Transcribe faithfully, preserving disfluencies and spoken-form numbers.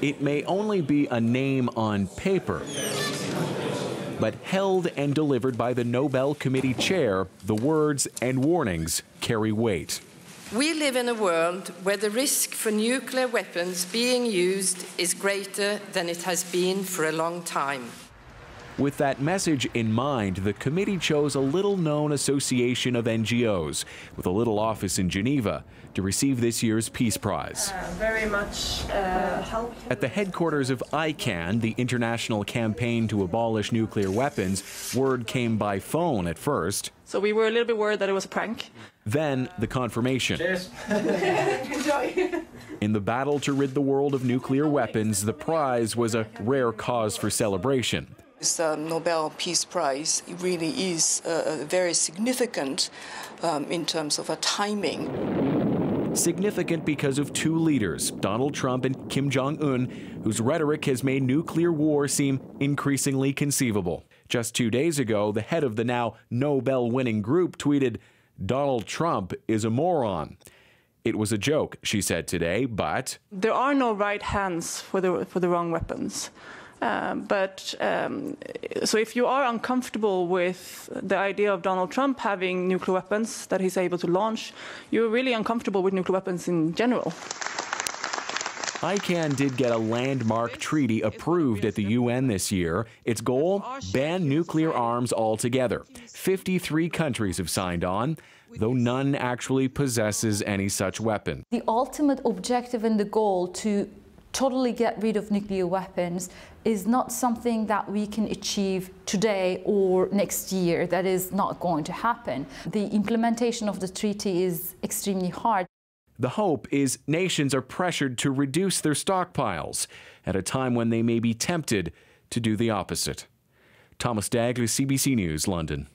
it may only be a name on paper, but held and delivered by the Nobel Committee chair, the words and warnings carry weight. We live in a world where the risk for nuclear weapons being used is greater than it has been for a long time. With that message in mind, the committee chose a little-known association of N G Os with a little office in Geneva to receive this year's Peace Prize. Uh, very much uh, help. At the headquarters of ICAN, the International Campaign to Abolish Nuclear Weapons, word came by phone at first. So we were a little bit worried that it was a prank. Then the confirmation. Cheers. Enjoy. In the battle to rid the world of nuclear weapons, the prize was a rare cause for celebration. The Nobel Peace Prize really is uh, very significant um, in terms of a timing. Significant because of two leaders, Donald Trump and Kim Jong-un, whose rhetoric has made nuclear war seem increasingly conceivable. Just two days ago, the head of the now Nobel-winning group tweeted, "Donald Trump is a moron." It was a joke, she said today, but there are no right hands for the, for the wrong weapons. Uh, but um, so if you are uncomfortable with the idea of Donald Trump having nuclear weapons that he's able to launch, you're really uncomfortable with nuclear weapons in general. ICAN did get a landmark treaty approved at the U N this year. Its goal? Ban nuclear arms altogether. fifty-three countries have signed on, though none actually possesses any such weapon. The ultimate objective and the goal to totally get rid of nuclear weapons is not something that we can achieve today or next year. That is not going to happen. The implementation of the treaty is extremely hard. The hope is nations are pressured to reduce their stockpiles at a time when they may be tempted to do the opposite. Thomas Daigle, C B C News, London.